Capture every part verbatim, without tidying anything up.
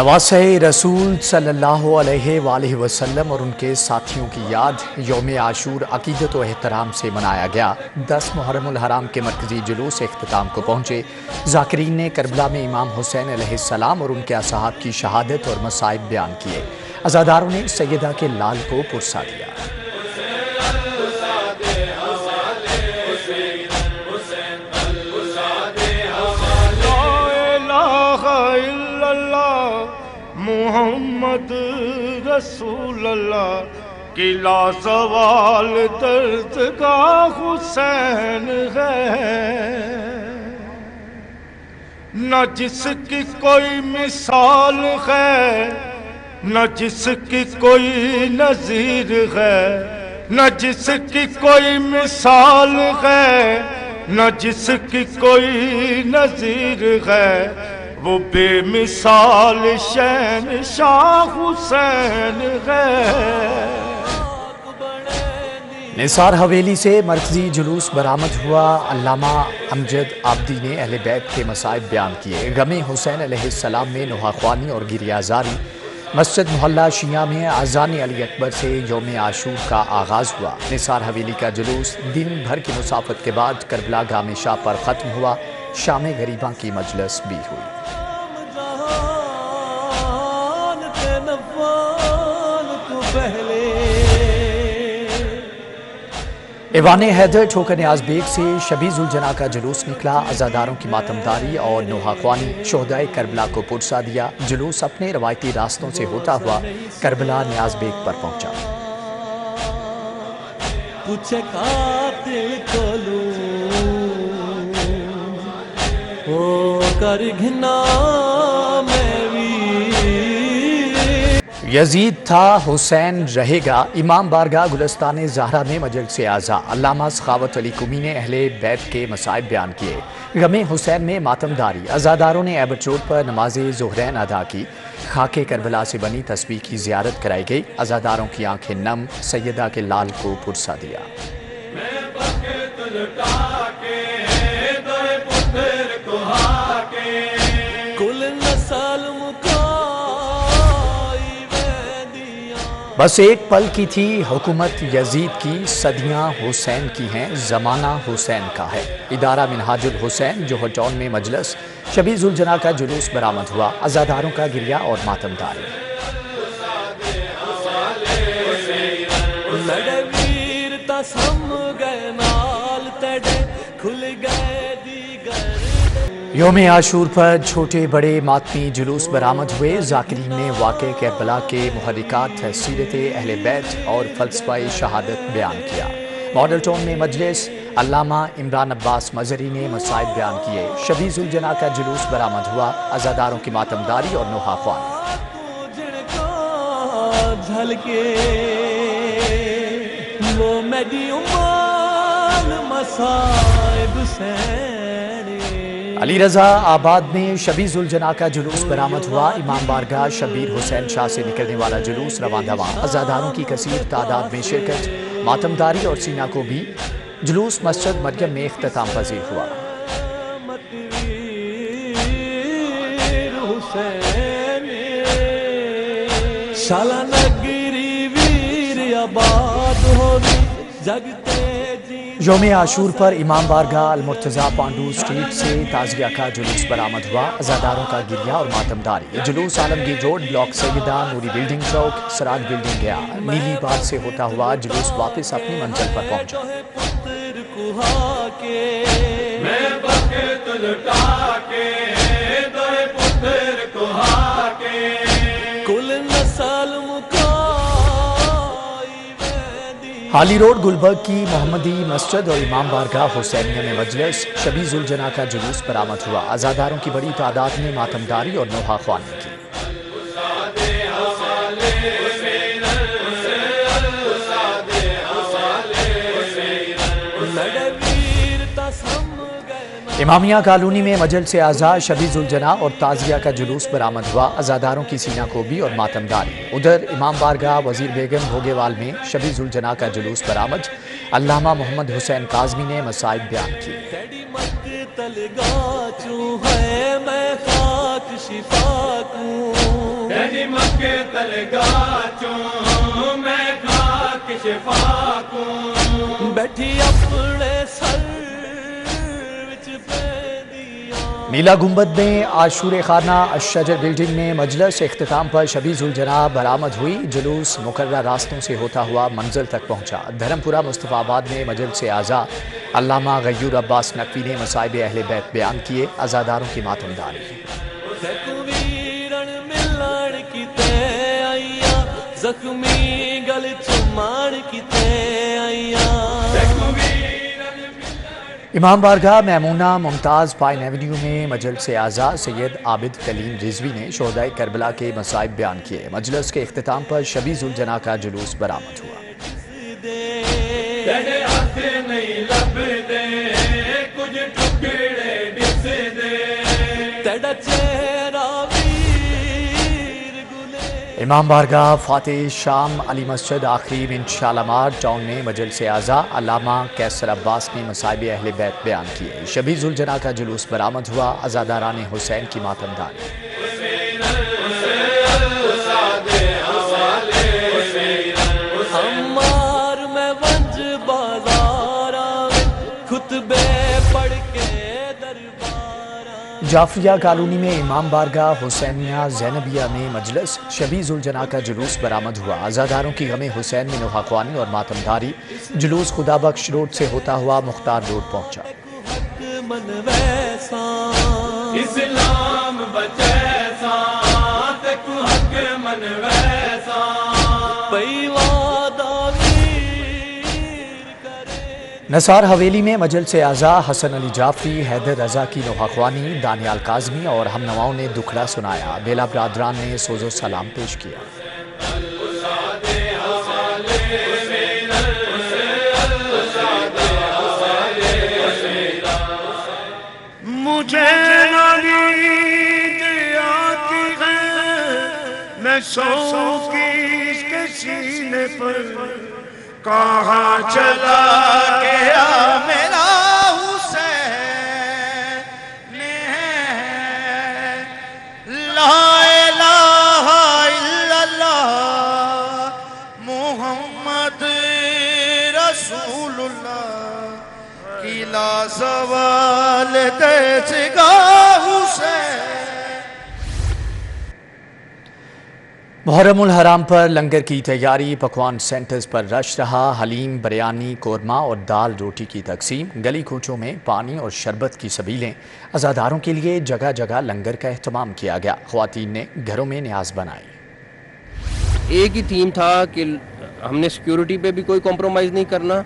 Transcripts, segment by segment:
नवासे रसूल सल्लल्लाहु अलैहि वालैहि वसल्लम और उनके साथियों की याद यौम आशूर अकीदत व एहतराम से मनाया गया। दस मुहर्रमुल हराम के मरकजी जुलूस इख्तिताम को पहुँचे। ज़ाकिरीन ने करबला में इमाम हुसैन अलैहिस्सलाम और उनके असहाब की शहादत और मसाइब बयान किए। अज़ादारों ने सैयदा के लाल को पुरसा दिया। मोहम्मद रसूल अल्लाह की लासवाल दर्द का हुसैन है, न जिसकी कोई मिसाल है, न जिसकी कोई नज़ीर है, न जिसकी कोई मिसाल है, न जिसकी कोई नज़ीर है, वो बेमिसाल शैन शाह हुसैन है। निसार हवेली से मरकजी जुलूस बरामद हुआ। अल्लामा अमजद आबदी ने अहले बैत के मसाइब बयान किए। गमे हुसैन अलैहिस्सलाम में नोहाख्वानी और गिरियाजारी। मस्जिद मोहल्ला शिया में अज़ान अली अकबर से यौम आशूर का आगाज़ हुआ। निसार हवेली का जुलूस दिन भर की मुसाफत के बाद करबला गामे शाह पर ख़त्म हुआ। शामे गरीबा की मजलिस भी हुई। ईवान हैदर ठोकर न्याज बेग से शबीजुल जना का जुलूस निकला। अजादारों की मातमदारी और नोहाख्वानी। शोहदाए करबला को पुरसा दिया। जुलूस अपने रवायती रास्तों से होता हुआ करबला न्याज बेग पर पहुंचा। कर घिना यजीद था हुसैन रहेगा। इमाम बारगाह गुलस्तान जहरा में मजलिस आज़ा। अल्लामा सखावत अली कुमी ने अहले बैत के मसाइब बयान किए। गमे हुसैन में मातमदारी। अज़ादारों ने एबट रोड पर नमाज ज़ुहरैन अदा की। खाके करबला से बनी तस्बीह की ज़ियारत कराई गई। अज़ादारों की आंखें नम। सैयदा के लाल को पुरसा दिया। बस एक पल की थी हुकूमत यजीद की, सदियां हुसैन की हैं, ज़माना हुसैन का है। इदारा मिनहाजुल हुसैन जोहर टाउन में मजलिस। शबीजुल जना का जुलूस बरामद हुआ। अज़ादारों का गिरिया और मातमदारी। योम आशूर पर छोटे बड़े मातमी जुलूस बरामद हुए। ज़ाकिरीन ने वाक़े करबला के मुहर्रिकात, सीरत अहले बैत और फ़लसफ़ाए शहादत बयान किया। मॉडल टाउन में मजलिस। अल्लामा इमरान अब्बास मजरी ने मसाइब बयान किए। शबीजुल जना का जुलूस बरामद हुआ। अज़ादारों की मातमदारी और नोहाख्वानी। अली रज़ा आबाद में शबीजुल जना का जुलूस बरामद हुआ। इमाम बारगाह शबीर हुसैन शाह से निकलने वाला जुलूस रवानदवा। अज़ादारों की कसीर तादाद में शिरकत, मातमदारी और सीना को भी। जुलूस मस्जिद मरियम में इख्तिताम पजीर हुआ। योम आशूर पर इमाम बारगाह अलमुर्तज़ा पांडू स्ट्रीट से ताज़िया का जुलूस बरामद हुआ। अज़ादारों का गिरिया और मातमदारी। जुलूस Alamgir road, block Syeda, Noori building Chowk, Siraj building गया। नीली पार्क से होता हुआ जुलूस वापस अपनी मंजिल पर पहुंचा। हाली रोड गुलबर्ग की मोहम्मदी मस्जिद और इमाम बारगाह हुसैनिया में मजलिस। शबीजुल जना का जुलूस बरामद हुआ। अज़ादारों की बड़ी तादाद में मातमदारी और नोहाख्वानी की। इमामिया कॉलोनी में मजलिस आज़ा, शबीजुल जना और ताज़िया का जुलूस बरामद हुआ। अज़ादारों की सीना कोबी और मातमदारी। उधर इमाम बारगाह वज़ीर बेगम भोगेवाल में शबीजुल जना का जुलूस बरामद। अल्लामा मोहम्मद हुसैन काज़मी ने मसाइब बयान किए। हिम्मत के तलगाचों मैं खाक शिफाकूं बैठी अपने सर विच पे दिया। नीला गुंबद में आशूर खाना अशजर बिल्डिंग में मजलस इख्तिताम पर शबीजुल जनाब बरामद हुई। जुलूस मुकर्रर रास्तों से होता हुआ मंजिल तक पहुँचा। धर्मपुरा मुस्तफ़ाबाद में मजलिस आज़ा अल्लामा गयूर अब्बास नकवी ने मसाइब अहले बैत बयान किए। आज़ादारों की मातमदारी। इमाम बारगाह मैमूना मुमताज़ पाइन एवेन्यू में मजलिस आज़ा सैयद आबिद कलीम रिजवी ने शोहदाए करबला के मसाइब बयान किए। मजलिस के इख्तिताम पर शबीजुल जना का जुलूस बरामद हुआ। इमाम बारगाह फातेह शाम अली मस्जिद आखिरी बिन शालामार टाउन में मजलिस आज़ा अल्लामा कैसर अब्बास ने मसाइब अहले बैत बयान किए। शबीजुल जना का जुलूस बरामद हुआ। आज़ादारान हुसैन की मातमदारी। जाफरिया कॉलोनी में इमाम बारगाह हुसैनिया जैनबिया में मजलिस शबीजुल जना का जुलूस बरामद हुआ। आज़ादारों की गमे हुसैन में नुहाख्वानी और मातमदारी। जुलूस खुदाबख्श रोड से होता हुआ मुख्तार रोड पहुंचा। नसार हवेली में मजलिस आज़ा हसन अली जाफ़ी हैदर रज़ा की नुहाख्वानी। दानियाल काजमी और हमनवाओं ने दुखड़ा सुनाया। बेला बरादरान ने सोजो सलाम पेश किया। मुझे पर कहाँ चला गया मेरा हुसैन ला इलाहा इल्लल्लाह मोहम्मद रसूलुल्लाह की लाज़वाल तेजगा हुसैन। मुहर्रमुल हराम पर लंगर की तैयारी। पकवान सेंटर्स पर रश रहा। हलीम बिरयानी कोरमा और दाल रोटी की तकसीम। गली कूचों में पानी और शरबत की सबीलें। आज़ादारों के लिए जगह जगह लंगर का एहतमाम किया गया। ख्वातीन ने घरों में न्याज बनाई। एक ही थीम था कि हमने सिक्योरिटी पे भी कोई कॉम्प्रोमाइज़ नहीं करना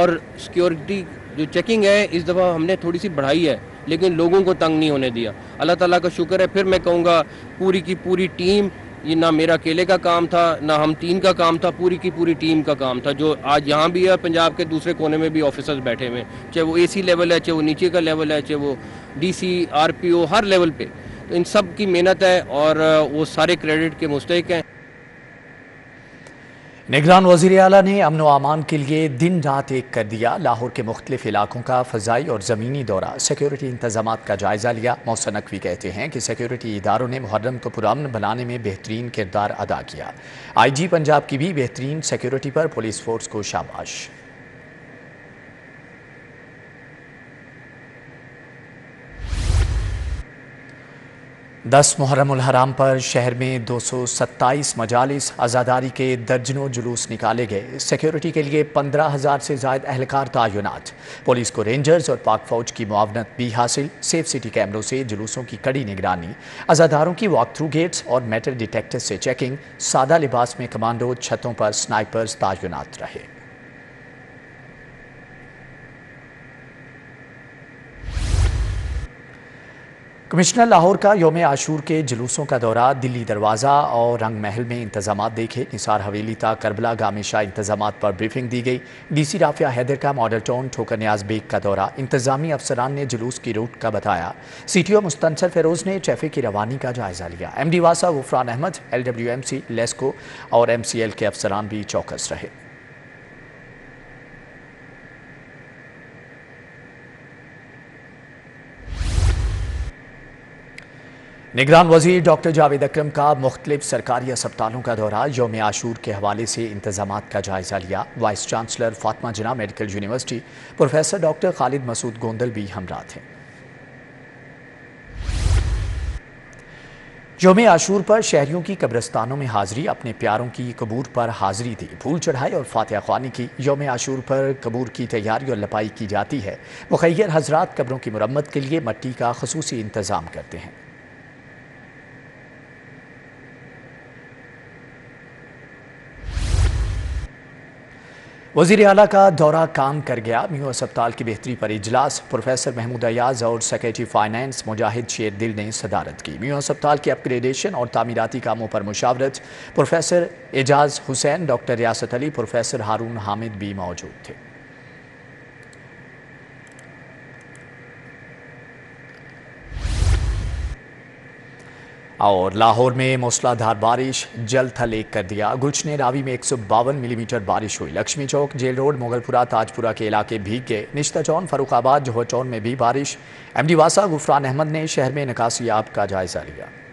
और सिक्योरिटी जो चेकिंग है इस दफ़ा हमने थोड़ी सी बढ़ाई है लेकिन लोगों को तंग नहीं होने दिया। अल्लाह ताला का शुक्र है। फिर मैं कहूँगा पूरी की पूरी टीम, ये ना मेरा अकेले का काम था ना हम तीन का काम था, पूरी की पूरी टीम का काम था जो आज यहाँ भी है, पंजाब के दूसरे कोने में भी ऑफिसर्स बैठे हुए हैं, चाहे वो एसी लेवल है, चाहे वो नीचे का लेवल है, चाहे वो डीसी आरपीओ हर लेवल पे। तो इन सब की मेहनत है और वो सारे क्रेडिट के मुस्तहक हैं। निगरान वज़ीर आला ने अमन व अमान के लिए दिन रात एक कर दिया। लाहौर के मुख्तलिफ इलाकों का फ़ज़ाई और ज़मीनी दौरा। सिक्योरिटी इंतजाम का जायज़ा लिया। मोहसन नकवी कहते हैं कि सिक्योरिटी इदारों ने मुहर्रम को पुरामन बनाने में बेहतरीन किरदार अदा किया। आई जी पंजाब की भी बेहतरीन सिक्योरिटी पर पुलिस फोर्स को शाबाश। दस मुहर्रमुल हराम पर शहर में दो सौ सत्ताईस मजालिस आज़ादारी के दर्जनों जुलूस निकाले गए। सिक्योरिटी के लिए पंद्रह हज़ार से ज़ायद अहलकार तैनात। पुलिस को रेंजर्स और पाक फ़ौज की मुआवनत भी हासिल। सेफ सिटी कैमरों से जुलूसों की कड़ी निगरानी। आज़ादारों की वॉक थ्रू गेट्स और मेटल डिटेक्टर से चेकिंग। सादा लिबास में कमांडो, छतों पर स्नाइपर्स तैनात रहे। कमिश्नर लाहौर का योम आशूर के जुलूसों का दौरा। दिल्ली दरवाज़ा और रंग महल में इंतजाम देखे। निसार हवेली तक करबला गामिशा इंतजाम पर ब्रीफिंग दी गई। डी सी राफिया हैदर का मॉडल टाउन ठोकर न्याज बेग का दौरा। इंतजामी अफसरान ने जुलूस की रूट का बताया। C T O Mustansar Feroz ने ट्रैफिक की रवानी का जायज़ा लिया। एम डी वासा Gufran Ahmad, L W M C, LESCO और एम सी एल के अफसरान भी चौकस रहे। निगरान वजीर डॉ जावेद अकरम का मुख्तलिफ सरकारी अस्पतालों का दौरा, यौम आशूर के हवाले से इंतजामात का जायजा लिया। Vice chancellor Fatima Jinnah medical university professor doctor Khalid Masood Gondal भी हमरा थे। यौम आशूर पर शहरियों की कब्रस्तानों में हाजिरी, अपने प्यारों की कबूर पर हाजिरी दी, फूल चढ़ाए और फातिहा ख्वानी की। यौम आशूर पर कबूर की तैयारी और लपाई की जाती है। मुखैर हजरात कब्रों की मरम्मत के लिए मट्टी का खसूसी इंतज़ाम करते हैं। वज़ीर आला का दौरा काम कर गया। मेयो अस्पताल की बेहतरी पर इजलास, प्रोफेसर महमूद एजाज़ और सेक्रेटरी फाइनेंस मुजाहिद शेर दिल ने सदारत की। मेयो अस्पताल के अपग्रेडेशन और तामीराती कामों पर मुशावरत, प्रोफेसर एजाज हुसैन, डॉ रियासत अली, प्रोफेसर हारून हामिद भी मौजूद थे। और लाहौर में मूसलाधार बारिश जल थल कर दिया। गुलशन रावी में एक सौ बावन मिलीमीटर बारिश हुई। लक्ष्मी चौक, जेल रोड, मुगलपुरा, ताजपुरा के इलाके भीग गए। निश्ता चौन, फरुखाबाद, जोहर चौन में भी बारिश। एम डी वासा गुफरान अहमद ने शहर में निकासी आब का जायजा लिया।